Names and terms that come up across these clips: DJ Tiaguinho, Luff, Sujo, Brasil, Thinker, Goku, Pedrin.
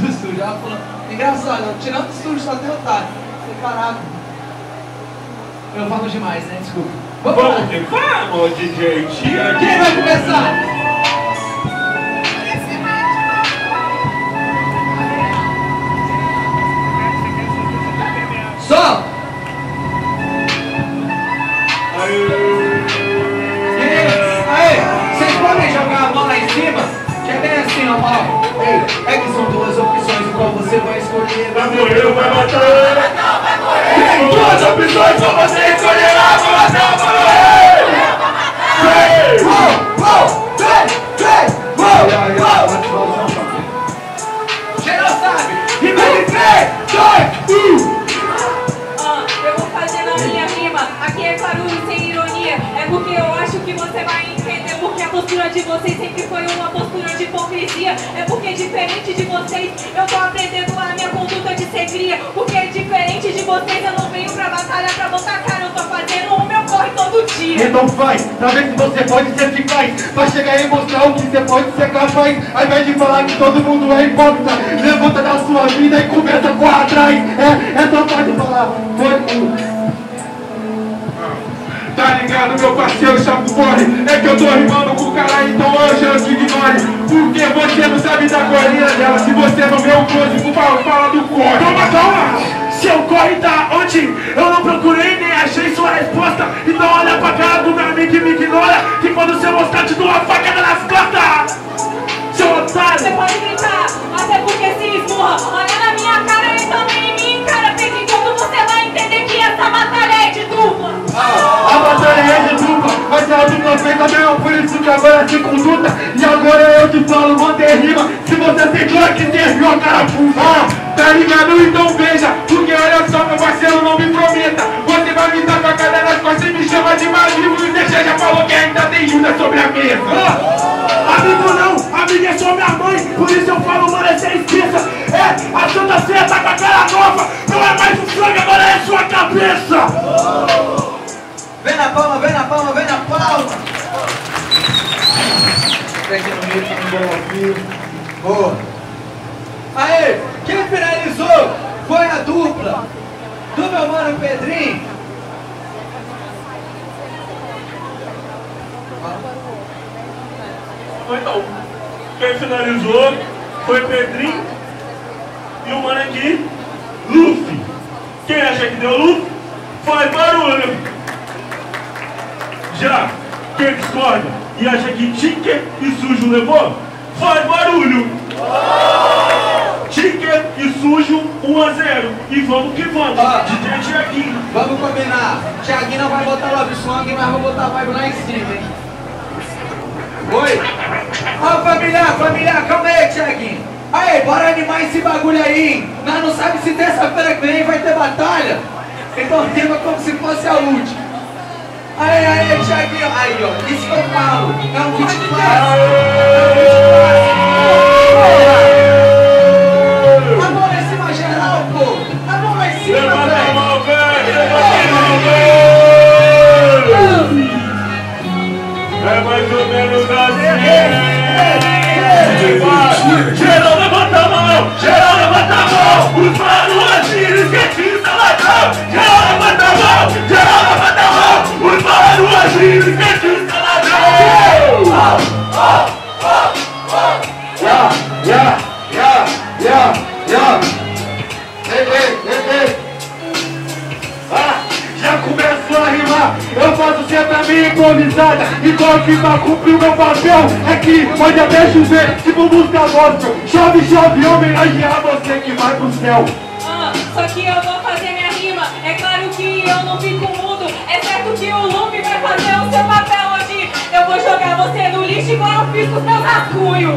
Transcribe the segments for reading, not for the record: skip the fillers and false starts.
do Sujo. Ela falou, engraçado, eu, tirando o Sujo só tem otário. Separado. Eu falo demais, né? Desculpa. Vamos que vamos, DJ Tia. Quem vai começar? Só! Aê! Vocês podem jogar a bola em cima? Que é bem assim, ó, Paulo. É que são duas opções, qual você vai escolher? Vai morrer ou vai matar? Não, vai morrer! Tem duas opções, qual você escolherá? Vai matar ou vai morrer? Vai morrer! De vocês sempre foi uma postura de hipocrisia. É porque diferente de vocês eu tô aprendendo a minha conduta de segria. Porque é diferente de vocês, eu não venho pra batalha pra botar cara. Eu tô fazendo o meu corre todo dia. Então faz, pra ver se você pode ser eficaz. Vai chegar e mostrar o que você pode ser capaz. Ao invés de falar que todo mundo é hipócrita, levanta da sua vida e começa a correr atrás. É tão fácil falar. Foi. Tá ligado, meu parceiro, chapo corre. É que eu tô rimando com o cara, então hoje eu te ignore. Porque você não sabe da correria dela. Se você não vê o close, por favor, fala do corre. Calma. Seu corre tá onde? Eu não procurei nem achei sua resposta. Então olha pra cara do meu amigo e me ignora. Que quando você mostrar, te dou uma facada nas costas. Seu otário. Você pode gritar, até porque se esmurra. Olha na minha cara, ele também me encara. Porque quando você vai entender que essa batalha é de dupla. A batalha é de dupla, mas ela dupla feita mesmo, por isso que agora se conduta. E agora eu te falo, mantém rima, se você segura que serviu a cara puta. Tá ligado? Então veja, porque olha só, meu parceiro, não me prometa. Você vai me dar facada nas costas e me chama de maluco. E deixa, já falou que ainda tem ajuda sobre a mesa. Amigo não, amiga é só minha mãe, por isso eu falo, mano, essa é esqueça. A Santa Ceia tá com a cara nova, não é mais um sangue, agora é sua cabeça. Vem na palma, vem na palma, vem na palma! Pega no meio, tá no bom aqui. Boa! Aê! Quem finalizou foi a dupla do meu mano Pedrin. Então, quem finalizou foi Pedrin e o mano aqui, Luff. Quem acha que deu Luff? Faz barulho! Já quem discorda e acha que Tinker e Sujo levou, faz barulho! Tinker e Sujo 1 a 0. E vamos que vamos! DJ Tiaguinho! Vamos combinar! Tiaguinho não vai botar Love Song, mas vai botar vibe lá em cima, hein? Oi! Ó, família, calma aí, Tiaguinho! Aí, bora animar esse bagulho aí, hein? Nós não sabe se terça-feira que vem vai ter batalha? Então rima como se fosse a última! Aê, Tiaguinho, aí ó, isso que eu falo, é um kit clássico. A mão lá em cima geral, pô, a mão lá em cima, levanta a mão, velho, levanta a mão, velho. É mais ou menos assim. Geral, levanta a mão, os manos atiram, esquecidos da ladrão. Geral, levanta a mão, geral, levanta a mão. Os manos agiram, esquecidos da ladrão. Já começou a rimar. Eu faço sempre a minha improvisada. E quando rimar cumpriu meu papel, é que pode até chover, tipo música gospel. Chove, chove, homenagear você que vai pro céu. Só que eu vou fazer minha rima. É claro que eu não fico mudo. É certo que o Luff vai fazer o seu papel hoje. Eu vou jogar você no lixo igual eu fiz com seus rascunhos.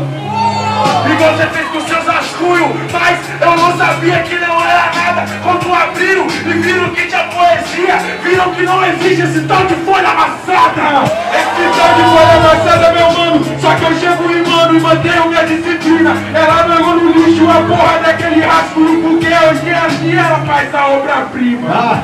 Igual você fez com seus rascunhos. Mas eu não sabia que não era nada. Quando abriram e viram que tinha poesia, viram que não existe esse tal de folha amassada. Esse tal de folha amassada, meu mano. Só que eu chego em mano e mantenho minha disciplina. Ela jogou no lixo a porra daquele rascunho. Porque hoje é assim, ela faz a obra-prima.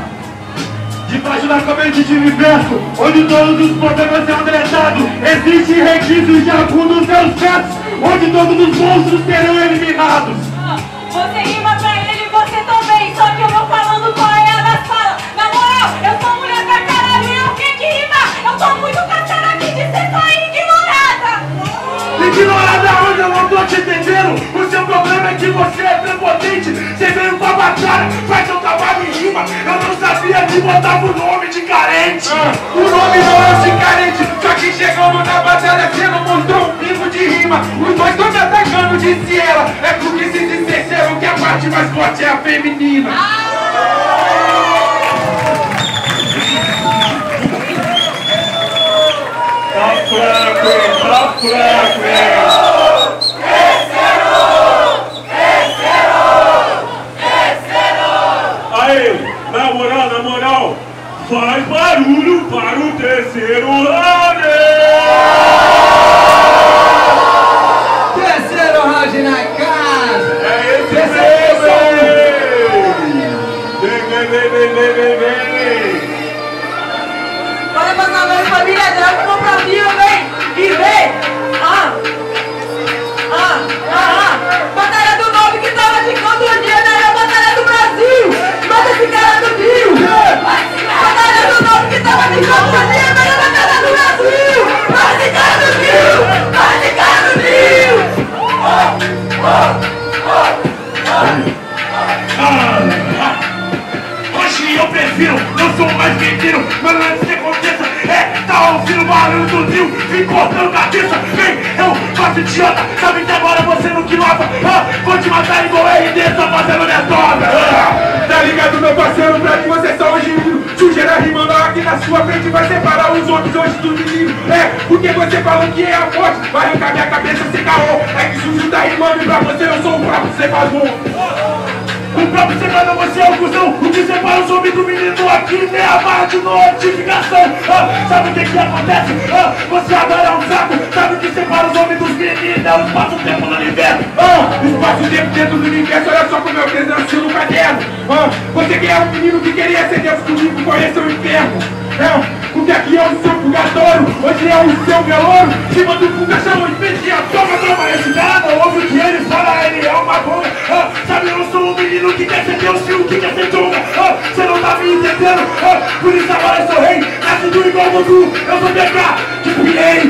Debaixo da corrente de universo, onde todos os problemas são abraçados, existe resquício de algum dos seus fetos, onde todos os monstros serão eliminados. Você rima pra ele, você também. Só que eu vou falando qual é a das falas. Na moral, eu sou mulher pra caralho e eu tenho que rimar. Eu tô muito cansada aqui de ser só ignorada. Ignorada onde eu não tô te entendendo. O seu problema é que você é prepotente. Você veio com a batalha, faz seu trabalho e rima. Eu não sabia que botava o nome de carente. O nome não é assim carente. Só que chegamos na batalha, você não montou um pingo de rima. Os dois estão me atacando, disse ela. É porque se disseram que a parte mais forte é a feminina. Tá fraco, hein? Tá fraco, hein? Faz barulho para o terceiro round! Terceiro round na casa! É esse terceiro round! Vem! Bora pra galera, família, grava uma pra mim, vem! E vem! Batalha do Norte que tava de todo dia, né? É a Batalha do Brasil! Mata esse cara do Rio! Batalha do Norte que tava de todo dia, né? É a Batalha do Brasil! Mata esse cara do Rio! Mata esse cara do Rio! Hoje eu prefiro, eu sou mais mentiro, mas antes que aconteça, tá ouvindo o barulho do Rio, vem cortando cabeça, vem, eu faço idiota, sabe que agora você não que nota, vou te matar igual RD, só fazendo minha dobra. Tá ligado, meu parceiro, pra que você só hoje menino, sujeira rimando aqui na sua frente, vai separar os outros hoje do menino, porque você falou que é a forte, vai arrancar minha cabeça, você caô, é que Sujo tá rimando e pra você eu sou o próprio separador. O próprio separador, você é o cuzão, o que separa o sobe do menino aqui, né? A barra de notificação. Sabe o que que acontece? Você agora é um saco. Sabe o que separa os homens dos meninos? É o espaço-tempo no universo. Espaço-tempo dentro do universo. Olha só como eu cresci no caderno. Você que é um menino que queria ser Deus comigo, conhece o inferno. O que aqui é o seu purgatório, hoje é o seu velouro. Te manda um cachorro de pedia. Toma, esse cara não ouve o que ele fala. Ele é uma bomba. Sabe, eu sou um menino que quer ser Deus, o que quer ser droga. Você não tá me entendendo. Por isso agora eu sou rei, nascido igual Goku. Eu sou BK, tipo rei.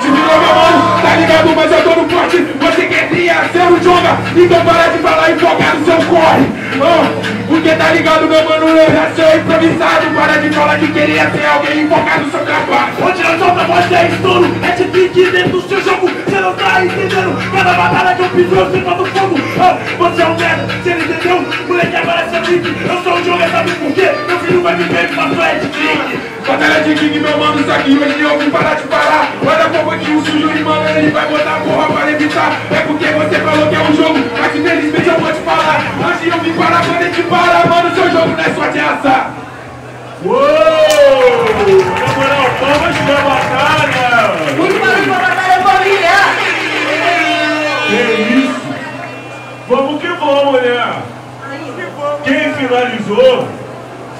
Te virou meu mano, tá ligado, mas eu tô no corte. Você queria ser o joga, então para de falar e focar no seu corre. Porque tá ligado, meu mano, eu já sou improvisado. Para de falar que queria ser alguém e focar no seu trabalho. Onde eu sou pra você é estouro, é te pique dentro do seu jogo. Você não tá entendendo, cada batalha que eu piso eu sei todo fogo. Você é um merda, você não entendeu? Moleque agora é seu pique, eu sou o joga, sabe por quê? Meu filho vai me ver e passou é de pique. Batalha de King, meu mano, isso aqui hoje eu vim parar de parar. Olha como que o Sujo e mano, ele vai botar a porra para evitar. É porque você falou que é um jogo, mas infelizmente eu vou te falar. Hoje eu vim parar pra ele te parar, mano, seu jogo não é só de assar. Uou! Na moral, palmas pra batalha! Muito barulho pra batalha familiar! Que isso? Vamos que vamos, mulher! Quem finalizou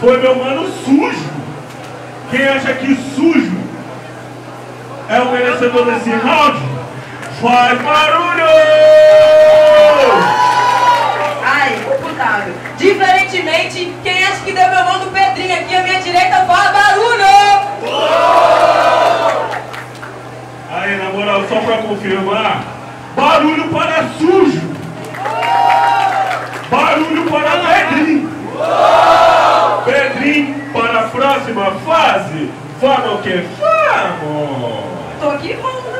foi meu mano Sujo. Quem acha que Sujo é o merecedor desse round, faz barulho! Ai, computado. Diferentemente, quem acha que deu meu mão do Pedrinho aqui à minha direita, faz barulho! Aí, na moral, só pra confirmar, barulho para Sujo! Barulho para Pedrinho! Pedrinho! Para a próxima fase, vamos que vamos! Tô aqui, vamos!